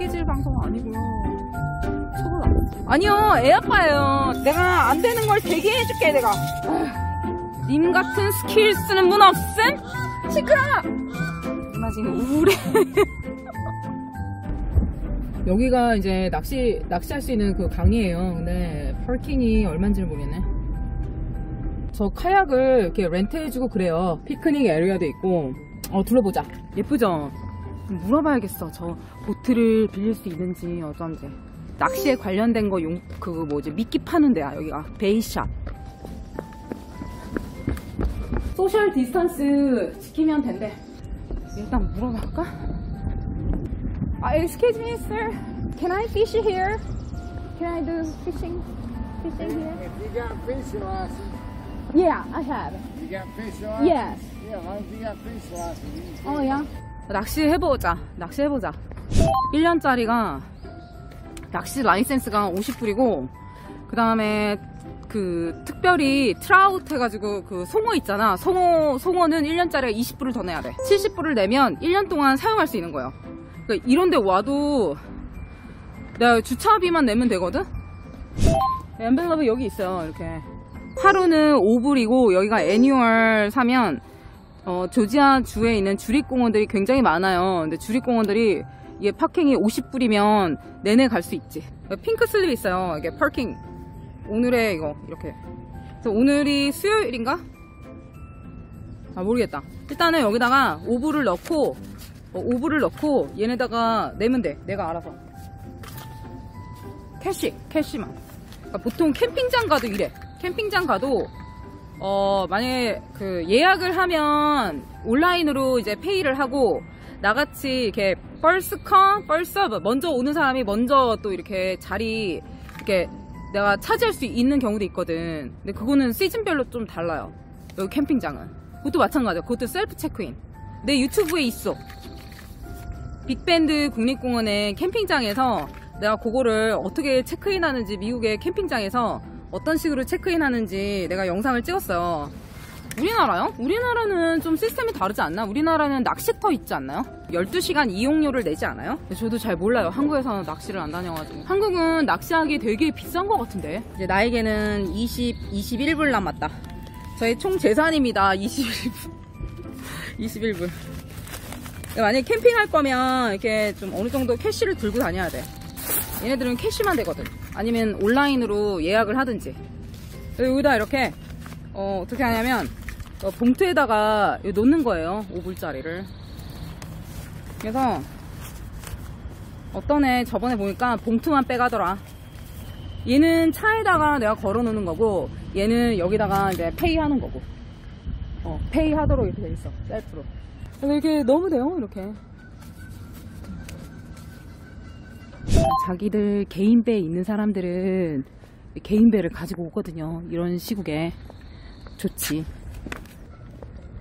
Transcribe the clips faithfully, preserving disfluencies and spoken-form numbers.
깨질 방송 아니고요. 저걸 안 했지. 아니요, 애 아빠예요. 내가 안 되는 걸 되게 해줄게, 내가. 어휴, 님 같은 스킬 쓰는 분 없음? 시끄러! 나 지금 우울해. 여기가 이제 낚시, 낚시할 수 있는 그 강이에요. 근데 파킹이 얼마인지 모르겠네. 저 카약을 이렇게 렌트해주고 그래요. 피크닉 에리어도 있고. 어, 둘러보자. 예쁘죠? 물어봐야겠어. 저 보트를 빌릴 수 있는지 어쩐지. 낚시에 관련된 거 용, 그거 뭐지? 미끼 파는 데야, 여기가. 베이샵. 소셜 디스턴스 지키면 된대. 일단 물어볼까? 아, excuse me, sir. Can I fish here? Can I do fishing? Fishing here? If you got fishing license. Yeah, I have. You got fishing license? Yes. Yeah, why do you got fishing license? Oh, yeah. 낚시 해보자. 낚시 해보자. 일 년짜리가 낚시 라이센스가 오십 불이고, 그 다음에 그 특별히 트라우트 해가지고 그 송어 있잖아. 송어, 송어는 일 년짜리가 이십 불을 더 내야 돼. 칠십 불을 내면 일 년 동안 사용할 수 있는 거예요. 그러니까 이런데 와도 내가 주차비만 내면 되거든? 엠벨럽이 여기 있어요. 이렇게. 하루는 오 불이고, 여기가 애니얼 사면 어, 조지아 주에 있는 주립공원들이 굉장히 많아요. 근데 주립공원들이 이게 파킹이 오십 불이면 내내 갈 수 있지. 핑크 슬립이 있어요. 이게 파킹. 오늘의 이거 이렇게. 그래서 오늘이 수요일인가? 아, 모르겠다. 일단은 여기다가 오 불을 넣고 어, 오 불을 넣고 얘네다가 내면 돼. 내가 알아서. 캐시, 캐시만. 그러니까 보통 캠핑장 가도 이래. 캠핑장 가도 어, 만약에 그 예약을 하면 온라인으로 이제 페이를 하고, 나같이 이렇게 펄스컴, 펄서브 먼저 오는 사람이 먼저 또 이렇게 자리 이렇게 내가 차지할 수 있는 경우도 있거든. 근데 그거는 시즌별로 좀 달라요. 여기 캠핑장은. 그것도 마찬가지야. 그것도 셀프 체크인. 내 유튜브에 있어. 빅밴드 국립공원의 캠핑장에서 내가 그거를 어떻게 체크인 하는지, 미국의 캠핑장에서 어떤 식으로 체크인 하는지 내가 영상을 찍었어요. 우리나라요? 우리나라는 좀 시스템이 다르지 않나? 우리나라는 낚시터 있지 않나요? 열두 시간 이용료를 내지 않아요? 저도 잘 몰라요. 한국에서는 낚시를 안 다녀가지고. 한국은 낚시하기 되게 비싼 것 같은데. 이제 나에게는 이십, 이십일 불 남았다. 저의 총 재산입니다. 이십일 불. 이십일 불. 만약에 캠핑할 거면 이렇게 좀 어느 정도 캐시를 들고 다녀야 돼. 얘네들은 캐시만 되거든. 아니면 온라인으로 예약을 하든지. 여기다 이렇게 어, 어떻게 하냐면 어, 봉투에다가 놓는 거예요. 오 불짜리를. 그래서 어떤 애 저번에 보니까 봉투만 빼가더라. 얘는 차에다가 내가 걸어 놓는 거고, 얘는 여기다가 이제 페이 하는 거고. 어, 페이 하도록 이렇게 돼 있어. 셀프로. 그래서 이렇게 넣으면 돼요. 이렇게. 자기들 개인 배 있는 사람들은 개인 배를 가지고 오거든요. 이런 시국에. 좋지.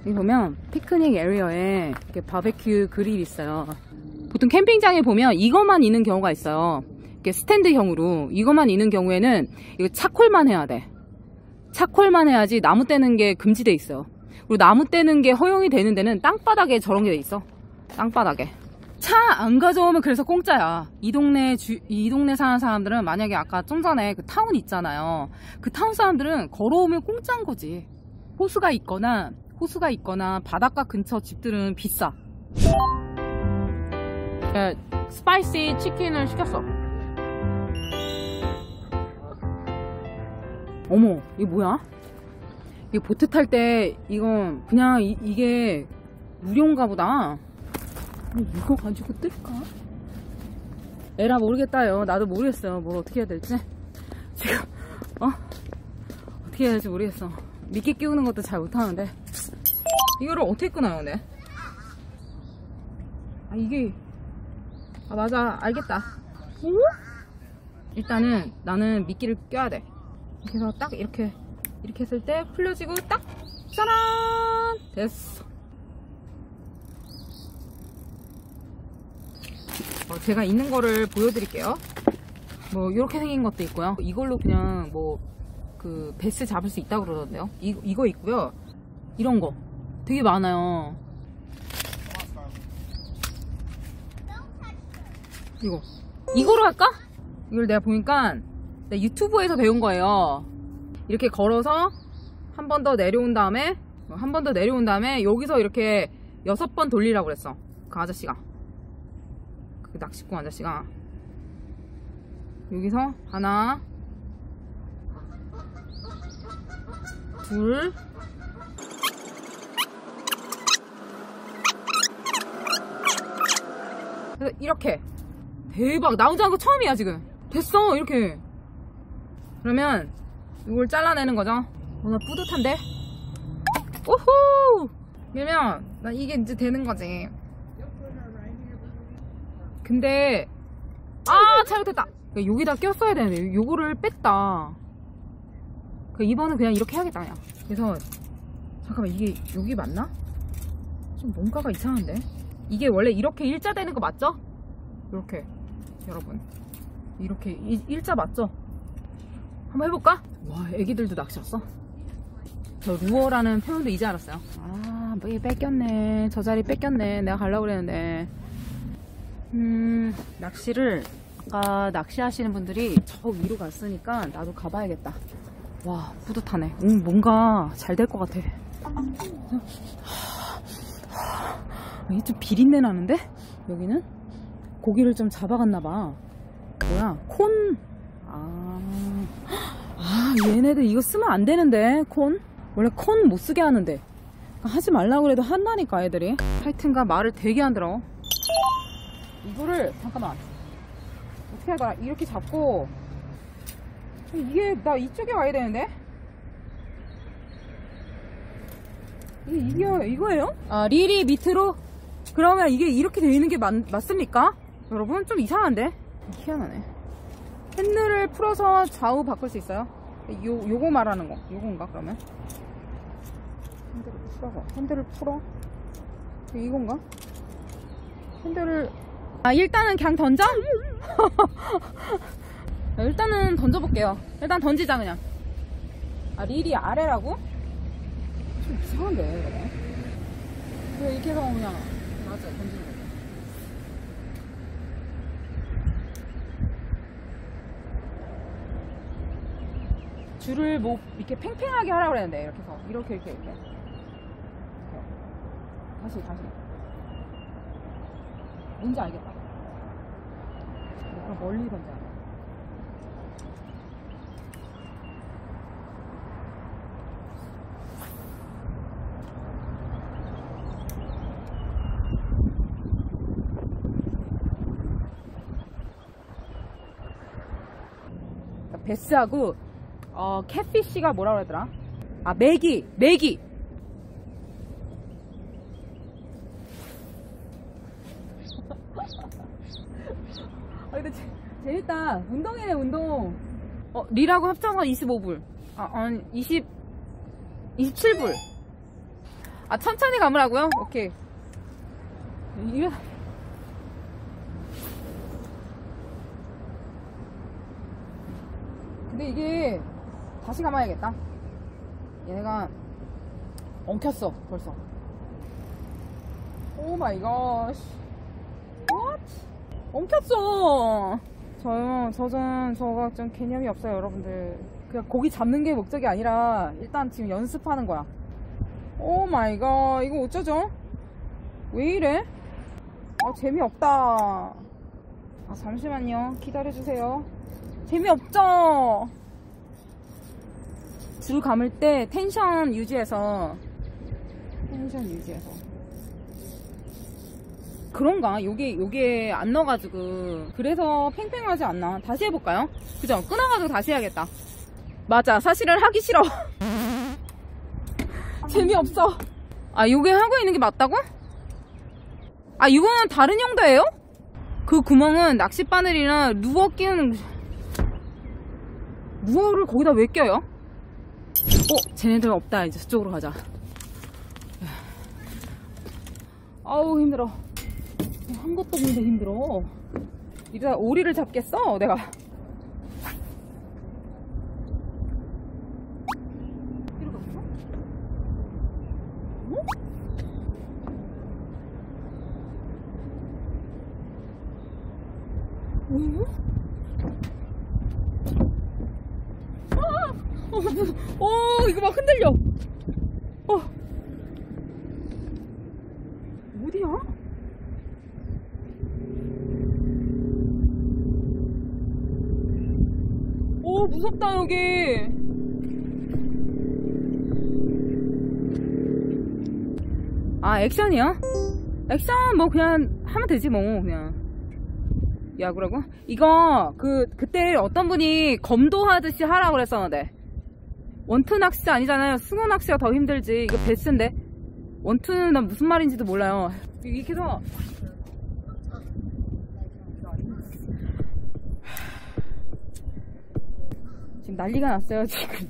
여기 보면 피크닉 에리어에 이렇게 바베큐 그릴 있어요. 보통 캠핑장에 보면 이것만 있는 경우가 있어요. 이렇게 스탠드형으로. 이것만 있는 경우에는 이거 차콜만 해야 돼. 차콜만 해야지. 나무 떼는 게 금지돼 있어요. 그리고 나무 떼는 게 허용이 되는 데는 땅바닥에 저런 게 돼 있어. 땅바닥에. 차 안 가져오면 그래서 공짜야. 이 동네 주, 이 동네 사는 사람들은, 만약에 아까 좀 전에 그 타운 있잖아요. 그 타운 사람들은 걸어오면 공짜인 거지. 호수가 있거나 호수가 있거나 바닷가 근처 집들은 비싸. 야, 스파이시 치킨을 시켰어. 어머, 이거 뭐야? 이거 보트 탈 때 이건 그냥 이, 이게 무료인가 보다. 이거 가지고 뜰까? 에라 모르겠다요. 나도 모르겠어요. 뭘 어떻게 해야 될지. 지금 어? 어떻게 해야 될지 모르겠어. 미끼 끼우는 것도 잘 못하는데. 이거를 어떻게 끊어요, 근데? 아, 이게. 아, 맞아. 알겠다. 응? 일단은 나는 미끼를 껴야 돼. 이렇게 해서 딱 이렇게 이렇게 했을 때 풀려지고 딱 짜란! 됐어. 어, 제가 있는 거를 보여드릴게요. 뭐 이렇게 생긴 것도 있고요. 이걸로 그냥 뭐 그 베스 잡을 수 있다고 그러던데요. 이, 이거 있고요. 이런 거 되게 많아요. 이거 이거로 할까? 이걸 내가 보니까 내가 유튜브에서 배운 거예요. 이렇게 걸어서 한 번 더 내려온 다음에 한 번 더 내려온 다음에 여기서 이렇게 여섯 번 돌리라고 그랬어. 그 아저씨가, 그 낚시꾼 아저씨가. 여기서 하나, 둘, 그래서 이렇게. 대박, 나 혼자 한 거 처음이야 지금. 됐어 이렇게. 그러면 이걸 잘라내는 거죠. 어, 나 뿌듯한데? 오호! 그러면 나 이게 이제 되는 거지. 근데 아, 잘못했다. 여기다 꼈어야 되는데 요거를 뺐다. 이번은 그냥 이렇게 해야겠다 그냥. 그래서 잠깐만, 이게 여기 맞나? 좀 뭔가가 이상한데? 이게 원래 이렇게 일자 되는 거 맞죠? 이렇게 여러분, 이렇게 이, 일자 맞죠? 한번 해볼까? 와, 애기들도 낚시 왔어? 저 루어라는 표현도 이제 알았어요. 아, 뭐 이게 뺏겼네. 저 자리 뺏겼네. 내가 가려고 그랬는데. 음, 낚시를 아까 낚시하시는 분들이 저 위로 갔으니까 나도 가봐야겠다. 와, 뿌듯하네. 음, 뭔가 잘 될 것 같아. 이게 좀 비린내 나는데? 여기는? 고기를 좀 잡아갔나봐. 뭐야? 콘? 아, 아, 얘네들 이거 쓰면 안 되는데, 콘? 원래 콘 못 쓰게 하는데. 하지 말라고 그래도 한다니까, 애들이. 하여튼가 말을 되게 안 들어. 이거를, 잠깐만. 어떻게 할까? 이렇게 잡고. 이게, 나 이쪽에 와야 되는데? 이게, 이게 이거예요? 아, 릴이 밑으로? 그러면 이게 이렇게 돼 있는 게 맞, 맞습니까? 여러분, 좀 이상한데? 희한하네. 핸들을 풀어서 좌우 바꿀 수 있어요? 요, 요거 말하는 거. 요건가, 그러면? 핸들을 풀어서. 핸들을 풀어? 이건가? 핸들을. 아, 일단은 그냥 던져? 일단은 던져볼게요. 일단 던지자 그냥. 아, 릴이 아래라고? 좀 이상한데 그래. 그래, 이렇게 해서 그냥 맞아 던지는 거야. 줄을 뭐 이렇게 팽팽하게 하라고 그랬는데 이렇게 해서 이렇게 이렇게 이렇게 다시 다시. 뭔지 알겠다. 그럼 멀리 던져. 베스하고 어, 캣피쉬가 뭐라 그러더라? 아, 메기! 메기! 아, 근데 재, 재밌다. 운동이네, 운동. 어, 리라고 합쳐서 이십오 불. 아, 아니, 이십, 이십칠 불. 아, 천천히 감으라고요? 오케이. 이거. 근데 이게 다시 감아야겠다. 얘네가 엉켰어 벌써. 오 마이 갓. What? 엉켰어. 저요, 저 좀, 저가 좀 개념이 없어요 여러분들. 그냥 고기 잡는 게 목적이 아니라 일단 지금 연습하는 거야. 오 마이 갓, 이거 어쩌죠? 왜 이래? 아, 재미없다. 아, 잠시만요, 기다려주세요. 재미없죠? 줄 감을 때 텐션 유지해서, 텐션 유지해서. 그런가? 요게, 요게 안 넣어가지고. 그래서 팽팽하지 않나? 다시 해볼까요? 그죠? 끊어가지고 다시 해야겠다. 맞아. 사실은 하기 싫어. 재미없어. 아, 요게 하고 있는 게 맞다고? 아, 이거는 다른 용도예요? 그 구멍은 낚싯바늘이나 루어 끼우는, 루어를 거기다 왜 껴요? 어? 쟤네들 없다. 이제 저쪽으로 가자. 아우 힘들어. 한 것도 없는데 힘들어. 이러다 오리를 잡겠어 내가. 이러고 있어? 응? 뭐예요? 아! 오, 이거 막 흔들려. 어. 어디야? 오, 무섭다, 여기. 아, 액션이야? 액션 뭐 그냥 하면 되지 뭐. 그냥 야구라고? 이거 그 그때 어떤 분이 검도하듯이 하라고 그랬었는데, 원투 낚시 아니잖아요. 숭어 낚시가 더 힘들지. 이거 배스인데 원투는 난 무슨 말인지도 몰라요. 이렇게 해서 지금 난리가 났어요. 지금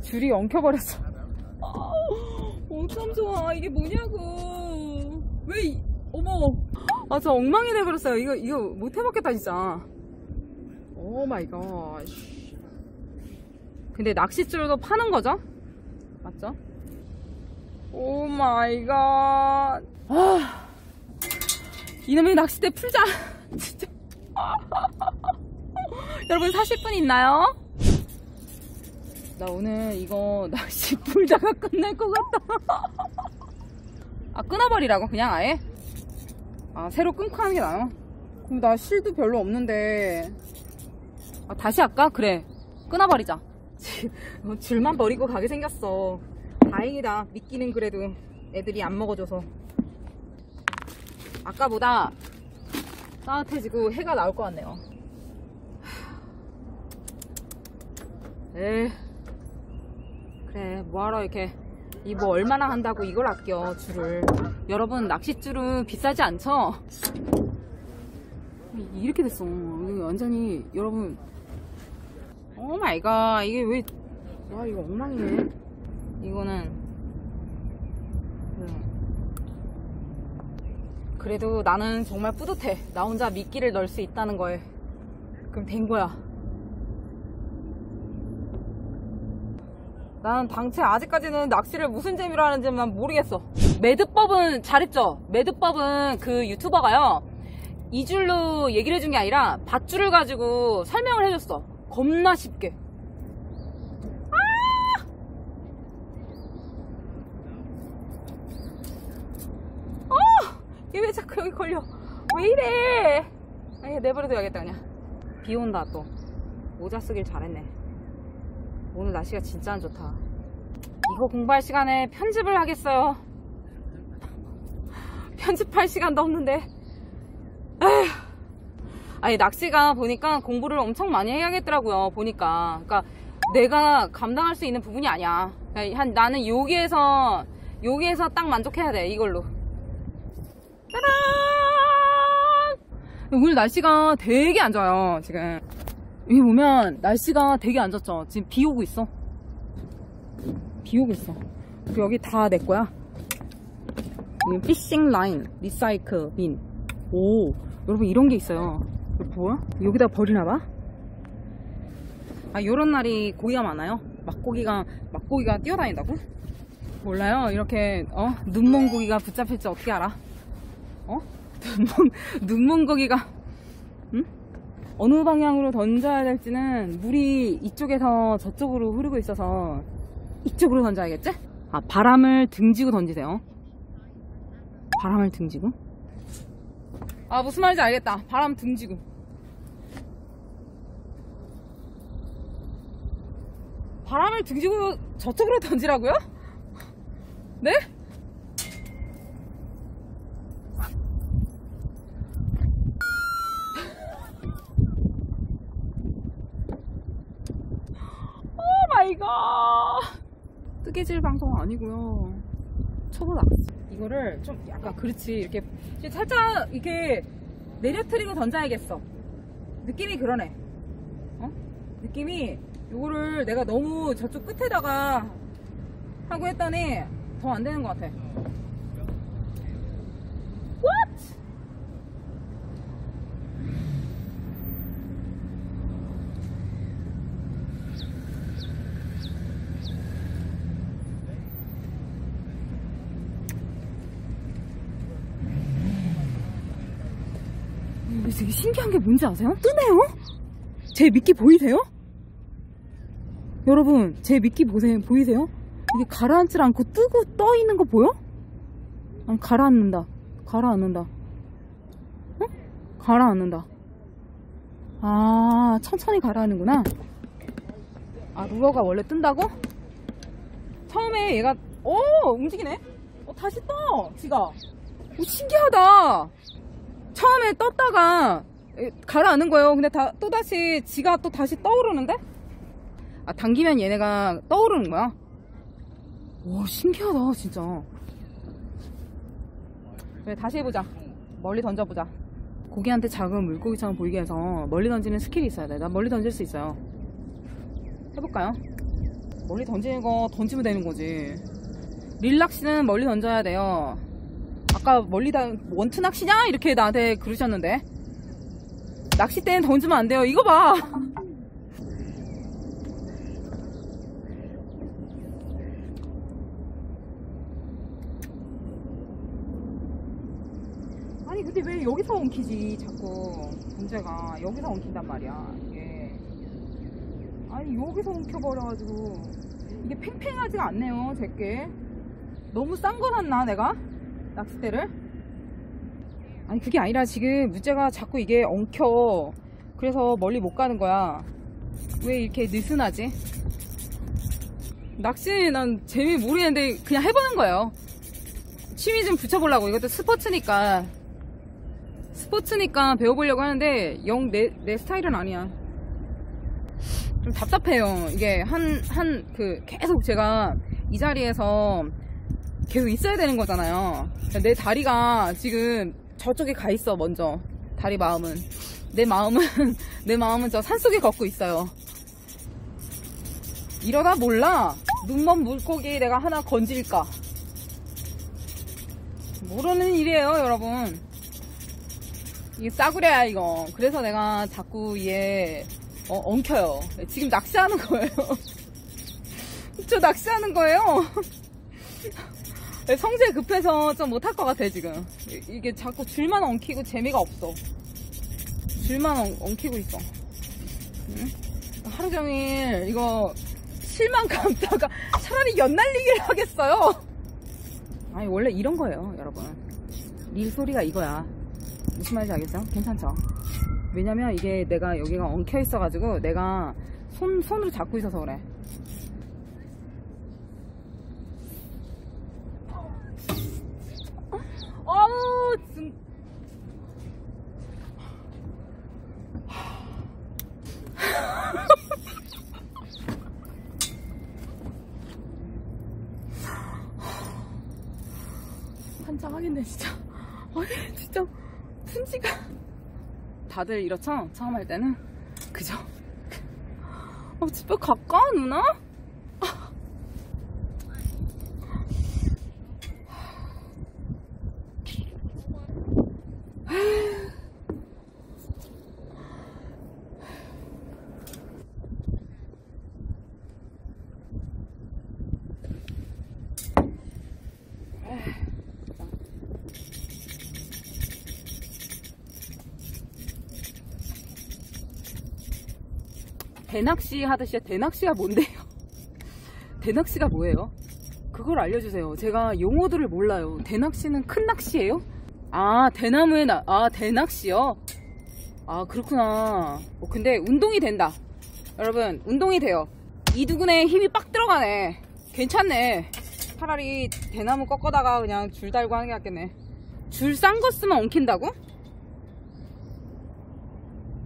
줄이 엉켜버렸어. 어, 참 좋아. 이게 뭐냐고. 왜 이, 어머. 아, 저 엉망이 돼버렸어요. 이거, 이거 못 해먹겠다, 진짜. 오 마이 갓. 근데 낚싯줄도 파는 거죠? 맞죠? 오 마이 갓. 아. 이놈의 낚싯대 풀자. 진짜. 여러분, 사실 분 있나요? 나 오늘 이거 낚시 풀다가 끝날 것 같다. 아, 끊어버리라고 그냥 아예? 아, 새로 끊고 하는 게 나아요? 그럼 나 실도 별로 없는데. 아, 다시 할까? 그래, 끊어버리자. 줄만 버리고 가게 생겼어. 다행이다. 미끼는 그래도 애들이 안 먹어줘서. 아까보다 따뜻해지고 해가 나올 것 같네요. 에이, 그래, 뭐하러 이렇게 이거 얼마나 한다고 이걸 아껴, 줄을. 여러분, 낚싯줄은 비싸지 않죠? 이렇게 됐어. 완전히. 여러분, 오 마이 갓. 이게 왜, 와, 이거 엉망이네. 이거는 그래도 나는 정말 뿌듯해. 나 혼자 미끼를 넣을 수 있다는 거에. 그럼 된 거야. 나는 당최 아직까지는 낚시를 무슨 재미로 하는지 난 모르겠어. 매듭법은 잘했죠? 매듭법은 그 유튜버가요, 이 줄로 얘기를 해준 게 아니라 밧줄을 가지고 설명을 해줬어. 겁나 쉽게. 아! 어! 얘 왜 자꾸 여기 걸려? 왜 이래? 아니, 내버려둬야겠다 그냥. 비 온다 또. 모자 쓰길 잘했네. 오늘 날씨가 진짜 안 좋다. 이거 공부할 시간에 편집을 하겠어요. 편집할 시간도 없는데. 에휴. 아니, 낚시가 보니까 공부를 엄청 많이 해야겠더라고요. 보니까. 그러니까 내가 감당할 수 있는 부분이 아니야. 그러니까 한, 나는 여기에서 여기에서 딱 만족해야 돼. 이걸로. 짜란! 오늘 날씨가 되게 안 좋아요, 지금. 여기 보면 날씨가 되게 안 좋죠. 지금 비 오고 있어. 비 오고 있어. 여기 다 내 거야. 피싱 라인, 리사이클 빈. 오, 여러분, 이런 게 있어요. 뭐야? 여기다 버리나 봐? 아, 요런 날이 고기가 많아요. 막고기가, 막고기가 뛰어다닌다고? 몰라요. 이렇게, 어? 눈먼 고기가 붙잡힐지 어떻게 알아? 어? 눈먼, 눈먼 고기가, 응? 어느 방향으로 던져야 될지는 물이 이쪽에서 저쪽으로 흐르고 있어서 이쪽으로 던져야겠지? 아, 바람을 등지고 던지세요. 바람을 등지고? 아, 무슨 말인지 알겠다. 바람 등지고. 바람을 등지고 저쪽으로 던지라고요? 네? 이거 뜨개질 방송 아니고요. 초보 낚시. 이거를 좀 약간, 그렇지, 이렇게 살짝 이렇게 내려트리고 던져야겠어. 느낌이 그러네. 어? 느낌이. 이거를 내가 너무 저쪽 끝에다가 하고 했더니 더 안 되는 것 같아. What? 여기 되게 신기한 게 뭔지 아세요? 뜨네요? 제 미끼 보이세요? 여러분, 제 미끼 보세요. 보이세요? 이게 가라앉질 않고 뜨고 떠 있는 거 보여? 아니, 가라앉는다. 가라앉는다. 응? 가라앉는다. 아, 천천히 가라앉는구나. 아, 루어가 원래 뜬다고? 처음에 얘가, 오! 움직이네? 어, 다시 떠! 지가. 오, 신기하다. 처음에 떴다가 가라앉는 거예요. 근데 다, 또다시, 지가 또 다시 떠오르는데? 아, 당기면 얘네가 떠오르는 거야? 와, 신기하다, 진짜. 그래, 다시 해보자. 멀리 던져보자. 고기한테 작은 물고기처럼 보이게 해서 멀리 던지는 스킬이 있어야 돼. 나 멀리 던질 수 있어요. 해볼까요? 멀리 던지는 거 던지면 되는 거지. 릴락시는 멀리 던져야 돼요. 아까 멀리 다 원투 낚시냐? 이렇게 나한테 그러셨는데. 낚싯대는 던지면 안 돼요. 이거 봐. 아니, 근데 왜 여기서 엉키지? 자꾸 문제가 여기서 엉킨단 말이야. 이게. 아니, 여기서 엉켜버려가지고. 이게 팽팽하지가 않네요, 제게. 너무 싼 거 샀나, 내가? 낚싯대를? 아니, 그게 아니라 지금 문제가 자꾸 이게 엉켜. 그래서 멀리 못 가는 거야. 왜 이렇게 느슨하지? 낚시 난 재미 모르겠는데 그냥 해보는 거예요. 취미 좀 붙여보려고. 이것도 스포츠니까. 스포츠니까 배워보려고 하는데 영 내, 내 스타일은 아니야. 좀 답답해요. 이게 한, 한, 그, 계속 제가 이 자리에서 계속 있어야 되는 거잖아요. 내 다리가 지금 저쪽에 가 있어, 먼저. 다리 마음은. 내 마음은, 내 마음은 저 산속에 걷고 있어요. 이러다 몰라. 눈먼 물고기 내가 하나 건질까. 모르는 일이에요, 여러분. 이게 싸구려야, 이거. 그래서 내가 자꾸 얘, 어, 엉켜요. 지금 낚시하는 거예요. 저 낚시하는 거예요. 성질 급해서 좀 못할 것 같아, 지금. 이게 자꾸 줄만 엉키고 재미가 없어. 줄만 엉, 엉키고 있어. 응? 하루 종일 이거 실만 감다가 차라리 연날리기를 하겠어요. 아니, 원래 이런 거예요, 여러분. 릴 소리가 이거야. 무슨 말인지 알겠죠? 괜찮죠? 왜냐면 이게 내가 여기가 엉켜 있어가지고 내가 손, 손으로 잡고 있어서 그래. 어우, 진... 환장하겠네, 진짜. 아니, 진짜. 푼지가. 다들 이렇죠? 처음 할 때는. 그죠? 어, 집에 갈까, 누나? 대낚시 하듯이. 대낚시가 뭔데요? 대낚시가 뭐예요? 그걸 알려주세요. 제가 용어들을 몰라요. 대낚시는 큰 낚시예요? 아, 대나무에 나, 아, 대낚시요? 아, 그렇구나. 어, 근데 운동이 된다. 여러분, 운동이 돼요. 이두근에 힘이 빡 들어가네. 괜찮네. 차라리 대나무 꺾어다가 그냥 줄 달고 하는 게 낫겠네. 줄 싼 거 쓰면 엉킨다고?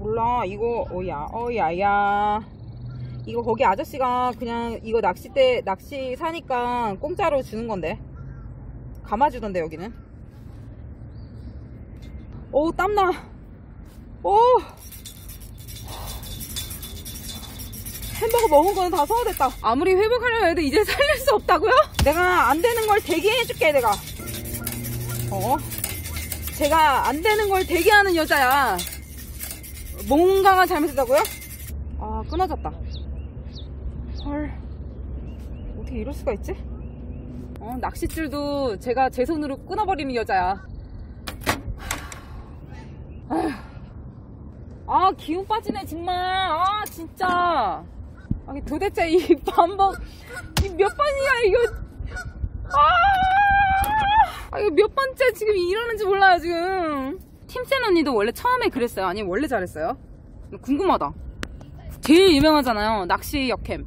몰라, 이거, 어야, 어야야. 이거 거기 아저씨가 그냥 이거 낚싯대, 낚시 사니까 공짜로 주는 건데. 감아주던데, 여기는. 오, 땀나. 오! 햄버거 먹은 거는 다 소화됐다. 아무리 회복하려고 해도 이제 살릴 수 없다고요? 내가 안 되는 걸 대기해줄게, 내가. 어? 제가 안 되는 걸 대기하는 여자야. 뭔가가 잘못했다고요? 아, 끊어졌다. 헐, 어떻게 이럴 수가 있지? 어, 낚싯줄도 제가 제 손으로 끊어버리는 여자야. 아휴, 아, 기운 빠지네 정말. 아, 진짜. 아니, 도대체 이 반복 이 몇 번이야 이거. 아, 이거 몇 번째 지금 이러는지 몰라요 지금. 팀센 언니도 원래 처음에 그랬어요? 아니 원래 잘했어요? 궁금하다. 제일 유명하잖아요 낚시 역캠.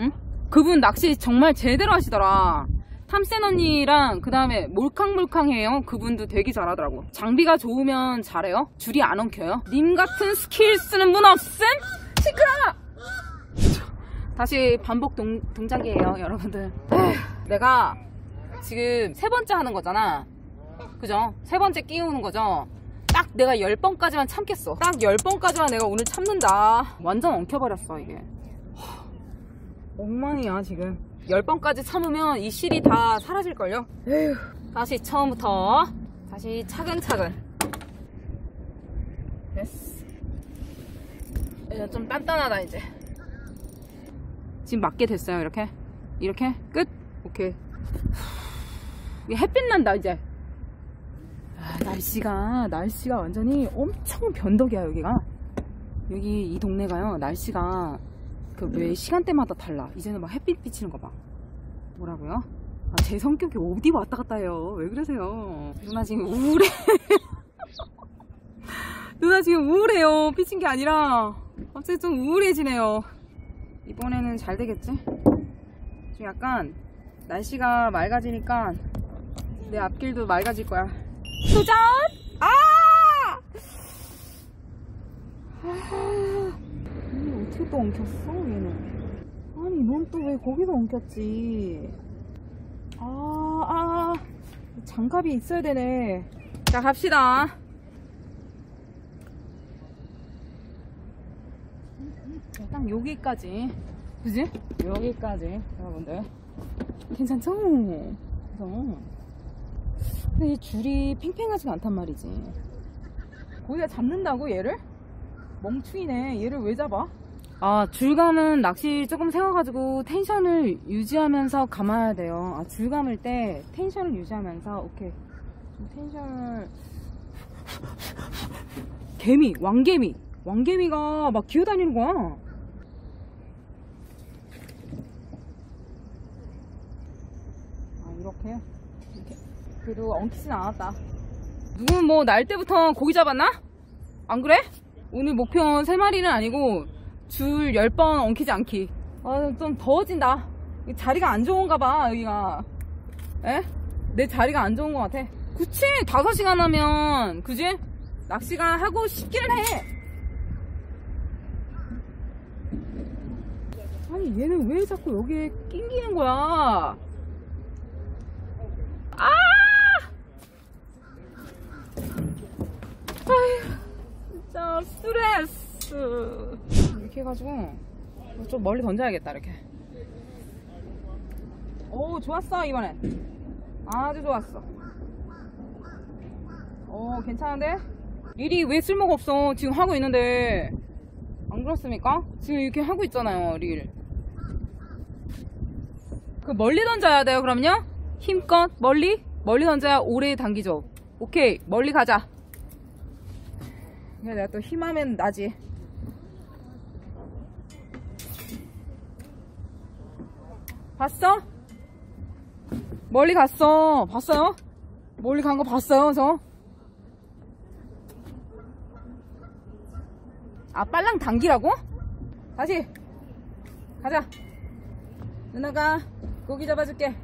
응? 그분 낚시 정말 제대로 하시더라. 탐센 언니랑 그 다음에 몰캉몰캉해요. 그분도 되게 잘하더라고. 장비가 좋으면 잘해요. 줄이 안 엉켜요. 님 같은 스킬 쓰는 분 없음? 시끄러! 다시 반복 동, 동작이에요 여러분들. 에휴, 내가 지금 세 번째 하는 거잖아 그죠? 세 번째 끼우는 거죠. 딱 내가 열 번까지만 참겠어. 딱 열 번까지만 내가 오늘 참는다. 완전 엉켜버렸어 이게. 엉망이야 지금. 열 번까지 참으면 이 실이 다 사라질걸요? 에휴. 다시 처음부터 다시 차근차근. 됐어. 이제 좀 단단하다 이제. 지금 맞게 됐어요 이렇게? 이렇게? 끝? 오케이. 이게 햇빛 난다 이제. 아, 날씨가 날씨가 완전히 엄청 변덕이야 여기가. 여기 이 동네가요 날씨가 그 왜 시간대마다 달라. 이제는 막 햇빛 비치는 거 봐. 뭐라고요? 아, 제 성격이 어디 왔다 갔다 해요. 왜 그러세요? 누나 지금 우울해. 누나 지금 우울해요. 삐친 게 아니라 갑자기 좀 우울해지네요. 이번에는 잘 되겠지? 지금 약간 날씨가 맑아지니까 내 앞길도 맑아질 거야. 도전! 아! 아... 아니, 어떻게 또 엉켰어 얘는? 아니 넌 또 왜 거기서 엉켰지? 아, 아, 장갑이 있어야 되네. 자 갑시다. 딱 여기까지, 그지? 여기까지, 여러분들. 괜찮죠? 그래서. 근데 이 줄이 팽팽하지가 않단 말이지. 거기다 잡는다고 얘를? 멍충이네. 얘를 왜 잡아? 아, 줄감은 낚시 조금 세워가지고 텐션을 유지하면서 감아야 돼요. 아, 줄 감을 때 텐션을 유지하면서, 오케이. 좀 텐션을. 개미, 왕개미. 왕개미가 막 기어다니는 거야. 아, 이렇게? 이렇게. 그래도 엉키진 않았다. 누군 뭐 날 때부터 고기 잡았나? 안 그래? 오늘 목표는 세 마리는 아니고 줄 열 번 엉키지 않기. 아, 좀 더워진다. 자리가 안 좋은가 봐, 여기가. 에? 내 자리가 안 좋은 것 같아. 그치? 다섯 시간 하면, 그지? 낚시가 하고 싶긴 해. 아니 얘는 왜 자꾸 여기에 낑기는 거야? 아! 아휴 진짜 스트레스. 이렇게 해가지고 좀 멀리 던져야겠다 이렇게. 오 좋았어 이번엔. 아주 좋았어. 오 괜찮은데? 리리 왜 쓸모가 없어 지금 하고 있는데. 안 그렇습니까? 지금 이렇게 하고 있잖아요 리를. 그 멀리 던져야 돼요 그럼요? 힘껏 멀리? 멀리 던져야 오래 당기죠. 오케이 멀리 가자. 내가 또 힘하면 나지. 봤어? 멀리 갔어. 봤어요? 멀리 간 거 봤어요 저? 아 빨랑 당기라고? 다시 가자. 누나가 고기 잡아줄게.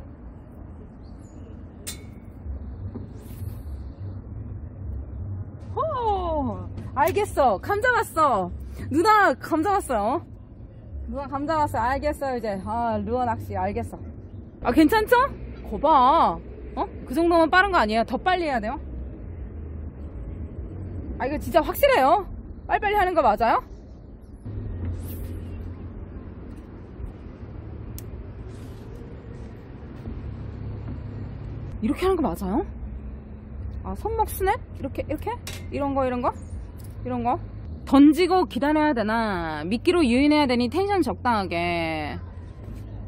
호 알겠어. 감 잡았어. 누나 감 잡았어요. 누나 감 잡았어. 알겠어요 이제. 아 루어 낚시 알겠어. 아 괜찮죠? 거봐. 어? 그 정도면 빠른 거 아니에요? 더 빨리 해야 돼요? 아 이거 진짜 확실해요. 빨리빨리 하는 거 맞아요? 이렇게 하는 거 맞아요? 아, 손목 스냅? 이렇게, 이렇게? 이런 거, 이런 거? 이런 거? 던지고 기다려야 되나? 미끼로 유인해야 되니 텐션 적당하게.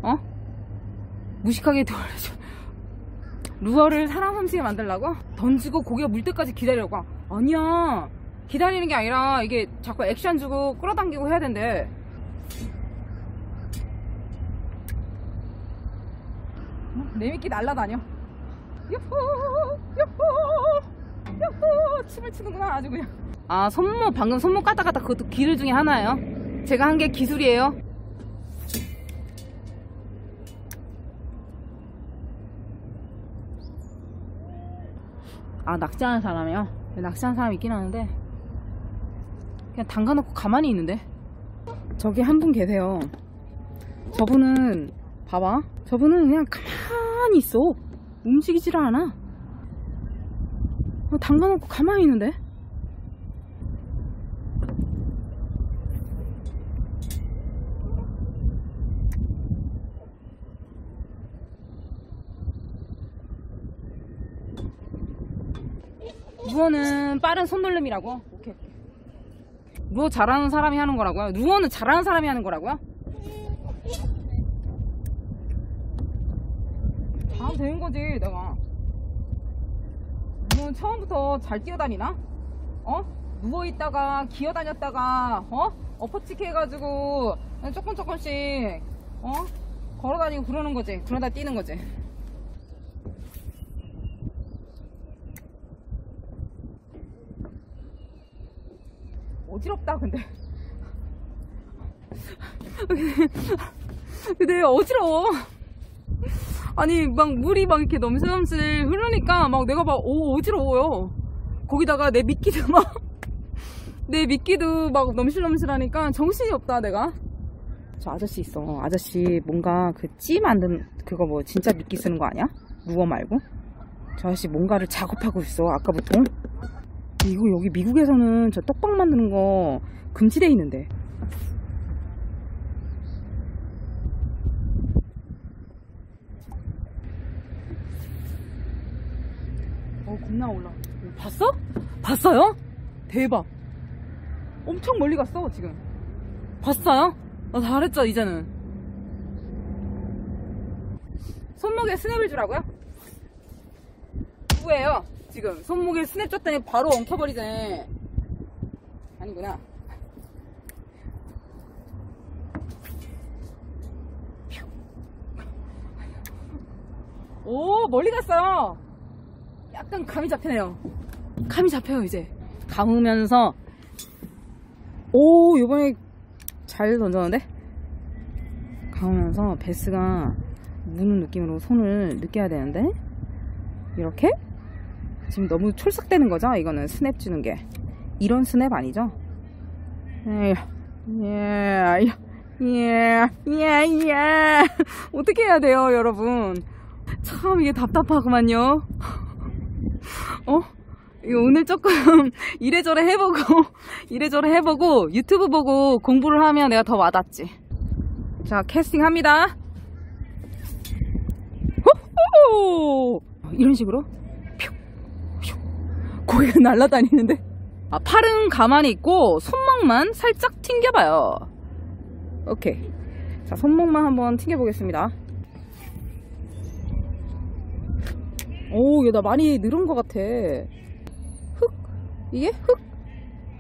어? 무식하게 돌려줘. 루어를 사람 솜씨에 만들려고? 던지고 고기가 물 때까지 기다리려고? 아니야. 기다리는 게 아니라 이게 자꾸 액션 주고 끌어당기고 해야 된대. 내미끼 날라다녀. 요호 요호 요호 침을 치는구나 아주 그냥. 아 손목 방금 손목 까딱까딱 그것도 기술 중에 하나예요. 제가 한 게 기술이에요. 아 낚시하는 사람이요? 낚시하는 사람 있긴 하는데 그냥 담가놓고 가만히 있는데. 저기 한 분 계세요. 저분은 봐봐, 저분은 그냥 가만히 있어. 움직이질 않아. 담가놓고 가만히 있는데. 루어는 빠른 손놀림이라고? 오케이. 루어 잘하는 사람이 하는 거라고요? 루어는 잘하는 사람이 하는 거라고요? 다 되는 거지 내가. 루어는 처음부터 잘 뛰어다니나? 어? 누워있다가 기어다녔다가 어? 엎어치기 해가지고 조금 조금씩 어? 걸어다니고 그러는 거지. 그러다 뛰는 거지. 어지럽다 근데. 근데 어지러워. 아니 막 물이 막 이렇게 넘실넘실 흐르니까 막 내가 막 오, 어지러워요. 거기다가 내 미끼도 막 내 미끼도 막 넘실넘실 하니까 정신이 없다 내가. 저 아저씨 있어. 아저씨 뭔가 그 찌 만든 그거 뭐 진짜 미끼 쓰는 거 아니야? 루어 말고? 저 아저씨 뭔가를 작업하고 있어 아까부터. 이거 여기 미국에서는 저 떡밥 만드는 거 금지돼 있는데. 어 겁나 올라. 봤어? 봤어요? 대박. 엄청 멀리 갔어 지금. 봤어요? 나 잘했죠 이제는. 손목에 스냅을 주라고요? 누구예요? 지금 손목에 스냅 줬더니 바로 엉켜버리네. 아니구나. 오 멀리 갔어요. 약간 감이 잡히네요. 감이 잡혀요 이제. 감으면서. 오 요번에 잘 던졌는데? 감으면서 베스가 무는 느낌으로 손을 느껴야 되는데 이렇게? 지금 너무 촐싹대는 거죠? 이거는 스냅 주는 게. 이런 스냅 아니죠? 예, 예, 예, 예, 예. 어떻게 해야 돼요, 여러분? 참, 이게 답답하구만요. 어? 이거 오늘 조금 이래저래 해보고, 이래저래 해보고, 유튜브 보고 공부를 하면 내가 더 와닿지. 자, 캐스팅 합니다. 호호! 이런 식으로? 고개가 날아다니는데. 아, 팔은 가만히 있고 손목만 살짝 튕겨봐요. 오케이. 자 손목만 한번 튕겨보겠습니다. 오, 얘 나 많이 늘은 것 같아. 흑 이게 흑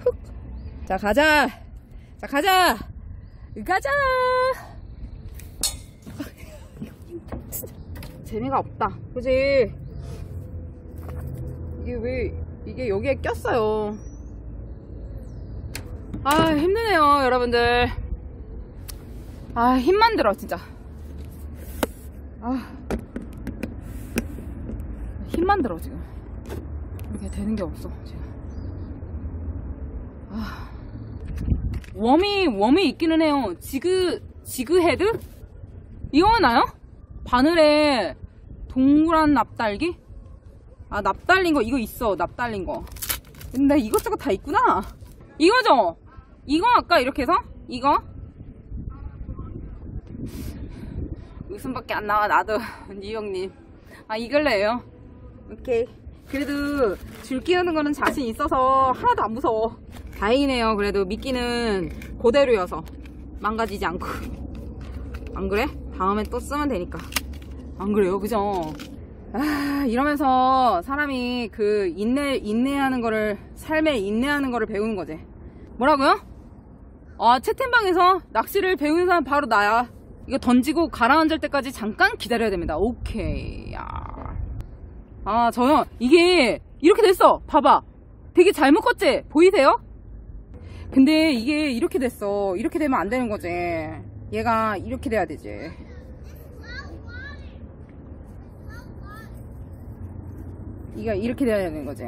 흑. 자 가자. 자 가자. 가자. 재미가 없다. 그지? 이게 왜? 이게 여기에 꼈어요. 아 힘드네요 여러분들. 아 힘만 들어 진짜. 아 힘만 들어 지금. 이게 되는 게 없어 지금. 아 웜이 웜이 있기는 해요. 지그 지그 헤드 이거 하나요? 바늘에 동그란 납달기. 아 납달린 거 이거 있어. 납달린 거. 근데 이것저것 다 있구나. 이거죠? 이거 아까 이렇게 해서? 이거? 웃음밖에 안 나와 나도. 니 형님. 아 이걸래요. 오케이. 그래도 줄 끼우는 거는 자신 있어서 하나도 안 무서워. 다행이네요. 그래도 미끼는 그대로여서 망가지지 않고. 안 그래? 다음에 또 쓰면 되니까. 안 그래요 그죠? 아, 이러면서 사람이 그 인내, 인내하는 거를, 삶에 인내하는 거를 배우는 거지. 뭐라고요? 아, 채팅방에서 낚시를 배우는 사람 바로 나야. 이거 던지고 가라앉을 때까지 잠깐 기다려야 됩니다. 오케이. 아, 아 저요. 이게 이렇게 됐어. 봐봐. 되게 잘 묶었지? 보이세요? 근데 이게 이렇게 됐어. 이렇게 되면 안 되는 거지. 얘가 이렇게 돼야 되지. 이게 이렇게 돼야 되는 거지.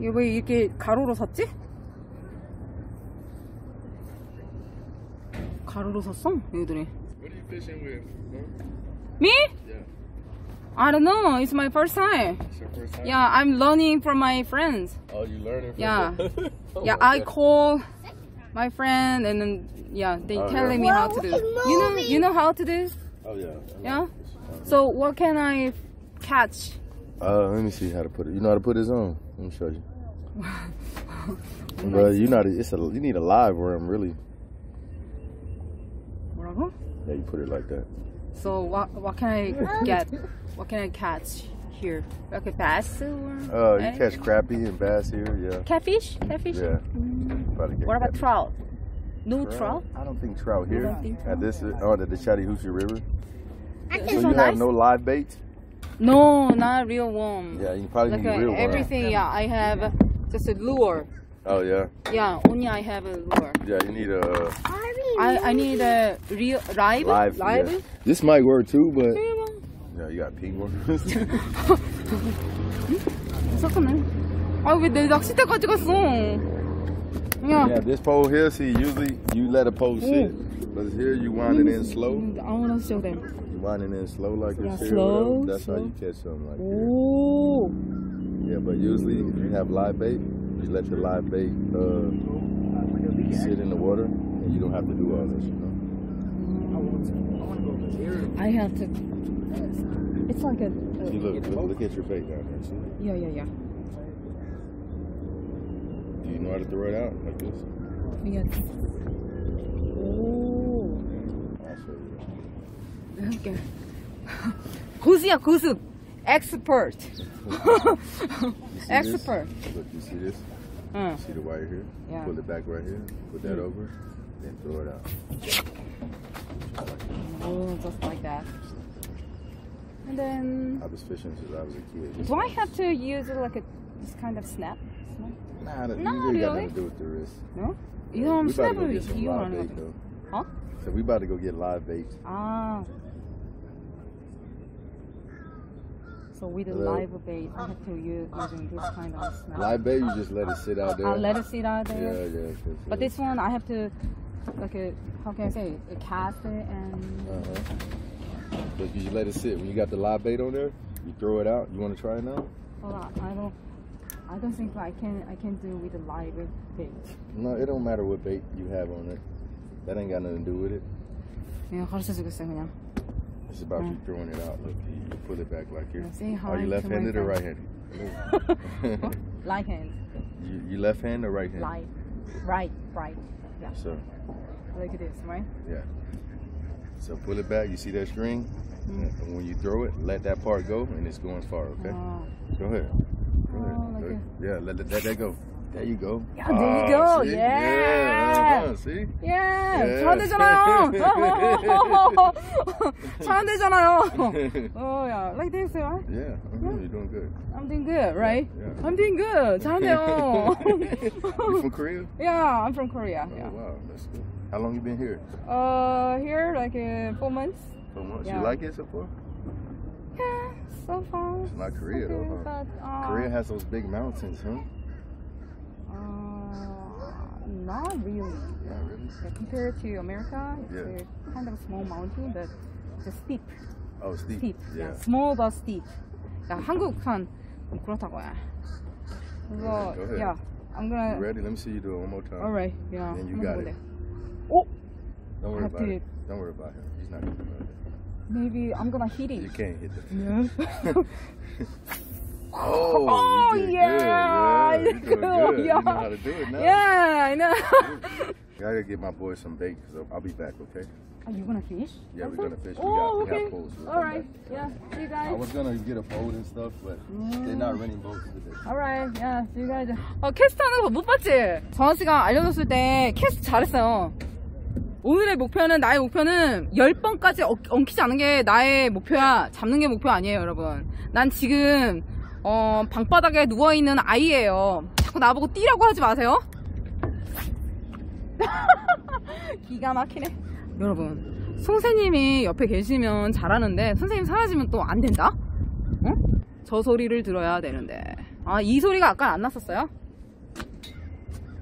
이거 왜 이렇게 가로로 섰지? 가로로 섰어? 얘들이. What are you fishing with? Me? Yeah. I don't know. It's my first time. It's your first time? Yeah, I'm learning from my friends. Oh, you learning from yeah. them? oh yeah, I God. call my friend and then yeah, they oh, telling yeah. me how to do. You know, you know how to do? Oh yeah. Yeah. So what can I catch? Uh, let me see how to put it. You know how to put this on? Let me show you. But you know, it's a you need a live worm really. What? Yeah, you put it like that. So what what can I get? What can I catch here? Like a bass? Oh, uh, you catch crappie and bass here, yeah. Catfish? Catfish? Yeah. Mm. What about catfish. trout? No trout? trout? I don't think trout here. I don't think trout. At this on oh, the Chattahoochee River. I so you so have nice. no live bait? No, not real worm. Yeah, you probably like need a, real worm. Everything, yeah. I have just a lure. Oh yeah. Yeah, only I have a lure. Yeah, you need a. I I need a real live. Live. live? Yeah. This might work too, but. Yeah, you got pink worms. 잠깐만. 아 왜 내 낚싯대까지 갔어? Yeah. Yeah, this pole here, see, usually you let a pole sit, but here you wind it in slow. I wanna show them. Winding in slow like yeah, this here, slow, that's slow. how you catch something like that. Yeah, but usually if you have live bait, you let your live bait uh, sit in the water, and you don't have to do all this, you know. I have to. It's like a. Uh, you look, look, look at your bait down there. See? Yeah, yeah, yeah. Do you know how to throw it out like this? Yes. Oh. I'll show you. Okay. 고수야 고수, expert. expert. Look, you see this? Uh. You see the wire here? Yeah. Pull it back right here. Put that mm. over, then throw it out. Oh, just like that. And then. I was fishing since I was a kid. Do I have to use it like a this kind of snap? snap? Nah, no, you really got nothing to do with the wrist. No, you don't yeah, snap with you or nothing. Huh? So we about to go get live bait. Ah. So with the live bait, I have to use using this kind of snap. Live bait, you just let it sit out there. I let it sit out there. Yeah, yeah. Sure, but sure. this one, I have to, like, a, how can I say, it? A cast it and. Uh huh. So you let it sit. When you got the live bait on there, you throw it out. You want to try it now? Hold on, I don't. I don't think I can. I can do with the live bait. No, it don't matter what bait you have on there. That ain't got nothing to do with it. Yeah, it's about you throwing it out. Look, you pull it back like here. Are you left-handed or right-handed? Right hand. You, you left-handed or right-handed? Right, right, right. Yeah. So. Look at this, right? Yeah. So pull it back. You see that string? Mm. And when you throw it, let that part go, and it's going far. Okay. Oh. Go ahead. Go ahead. Oh, like go ahead. Yeah, let, let, let that go. There you go. Yeah, there oh, you go. See? Yeah. Yeah. See? Yeah. Yes. 잘 되잖아요. 잘 되잖아요. Oh yeah. Like this, right? Yeah. Mm-hmm. You're doing good. I'm doing good, right? Yeah. Yeah. I'm doing good. 잘 돼요. You from Korea? Yeah, I'm from Korea. Oh, yeah. Wow, that's good. How long you been here? Uh, here like uh, four months. Four months. Yeah. You like it so far? Yeah, so far. It's not Korea okay, though. Huh? But, uh, Korea has those big mountains, huh? Not really. Not really. Yeah, compared to America, it's yeah. a kind of small mountain, but it's steep. Oh, steep. Steep. Yeah. yeah. Small but steep. Yeah, 한국산 그렇다고요. So yeah, yeah, I'm gonna. You ready? Let me see you do it one more time. All right. Yeah. And you got it. Oh. Don't worry about to... it. Don't worry about him. He's not gonna do it. Maybe I'm gonna hit it. You can't hit it. Yeah. Oh, oh you did yeah, good. yeah, you're doing good. Yeah. You know how to do it now. Yeah, I know. I gotta get my boy some bait, so I'll be back, okay? Are you gonna fish? Yeah, we're gonna fish. Oh, we got, okay. We got boats. All right. Yeah. See you guys. I was gonna get a boat and stuff, but mm. they're not renting boats today. All right. Yeah. See you guys. 어, 캐스트 하는 거 못 봤지? 정원 씨가 알려줬을 때 캐스트 잘했어요. 오늘의 목표는, 나의 목표는 열 번까지 어, 엉키지 않은 게 나의 목표야. 잡는 게 목표 아니에요, 여러분. 난 지금 어, 방바닥에 누워있는 아이예요. 자꾸 나보고 뛰라고 하지 마세요. 기가 막히네. 여러분, 선생님이 옆에 계시면 잘하는데 선생님 사라지면 또 안 된다? 응? 저 소리를 들어야 되는데. 아, 이 소리가 아까 안 났었어요?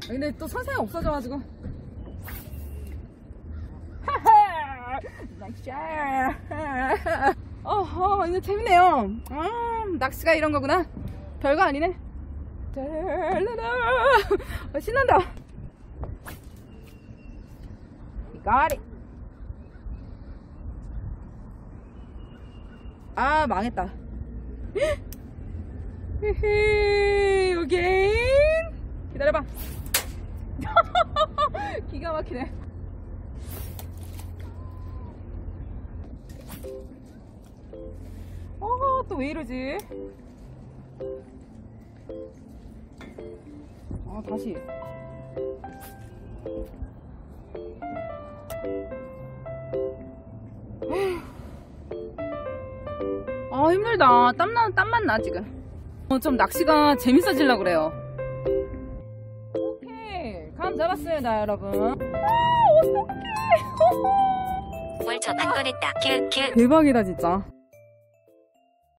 근데 또 선생님 없어져가지고. 낚시야. 어허, 이거 재밌네요. 아, 낚시가 이런 거구나. 별거 아니네. 어, 신난다. Got it. 아, 망했다. 오케이. 기다려봐. 기가 막히네. 어, 또 왜 이러지? 아, 다시. 아, 힘들다. 땀나, 땀만 나 지금. 어, 좀 낚시가 재밌어지려고 그래요. 오케이, 감 잡았습니다, 여러분. 아, 어떡해. 뭘 저탄 꺼냈다. 대박이다, 진짜.